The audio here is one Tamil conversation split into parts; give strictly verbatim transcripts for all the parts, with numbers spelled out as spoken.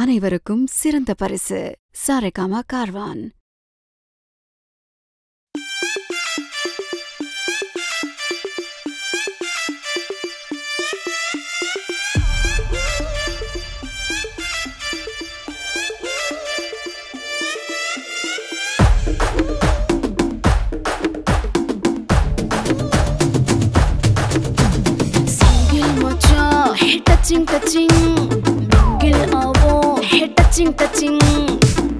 அனைவருக்கும் சிறந்த பரிசு Saregama Carvaan. Touching touching, bangil aavo, hey touching touching,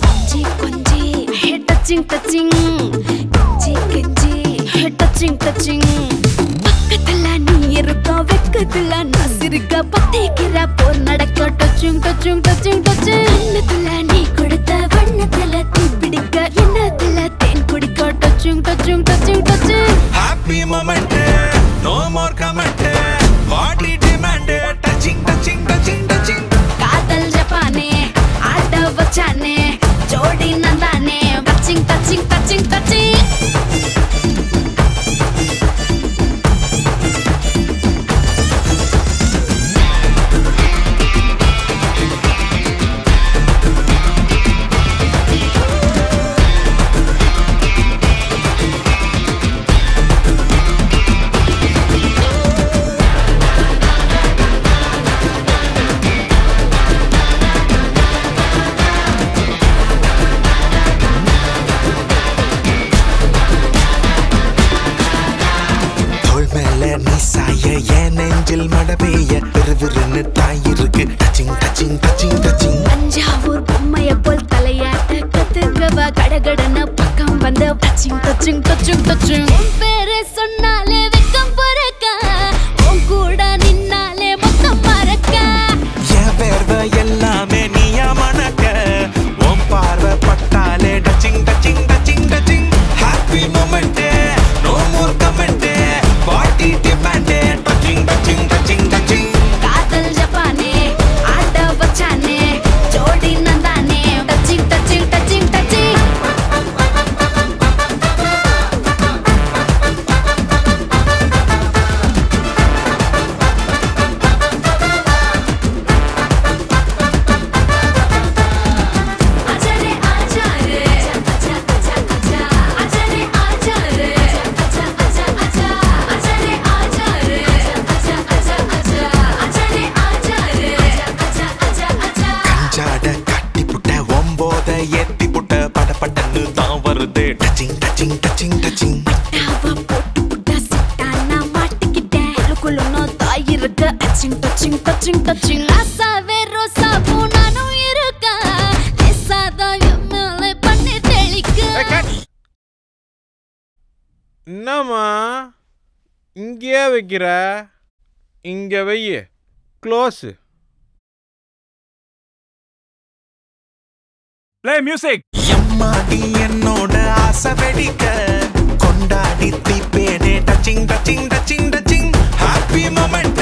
konji konji, hey touching touching, kinji kinji, hey touching touching. பக்கத்துல நீ இருக்கா வெக்கத்துல நான் சிரிக்க பத்திக்கிற போர் நடக்க touching touching touching touching. கண்ணத்துல நீ கொடுத்த வண்ணத்துல தீ பிடிக்க என்னத்துல தேன் குடிக்க touching touching touching touching. Happy moment, no more comment, hardly demanded. காதல் ஜப்பானே ஆட்ட வச்சானே ஜோடி நந்தானே டச்சிங் டச்சிங் டச்சிங் டச்சிங். மடபேய பெருவிருன்னு தாயிருக்கு touching touching touching touching. Thanjavur பொம்மைய போல் தலையாட்ட கத்துக்கவா கடகடன பக்கம் வந்த டச்சிங் டச்சிங் டச்சிங் டச்சிங். பேரை சொன்னாலே வெக்கம் பொறுக்கா உன் கூட நின்னாலே மொத்தம் மறக்கா என் பேர்வை எல்லாமே நீயா மணக்க உன் பார்வை பட்டாலே touching touching touching touching. Happy moment no more comment party demand. Touching, touching, touching, touching. பட்டாவா போட்டு புட்டா சிட்டா நான் மாட்டிக்கிட்டேன் கொலுக்குள்ளுன்னா தாயிருக்க touching, touching, touching, touching. ராசாவே ரோசாவும் நானும் இருக்க லேசாதான் எம்மாலே பண்ணி தெளிக்க. என்னம்மா இங்கேயே வைக்கிற? இங்கே வையே க்ளோஸு. Play music. மாடி என்னோட ஆசை வெடிக்க கொண்டாடி தீப்பேனே touching touching touching touching. Happy moment.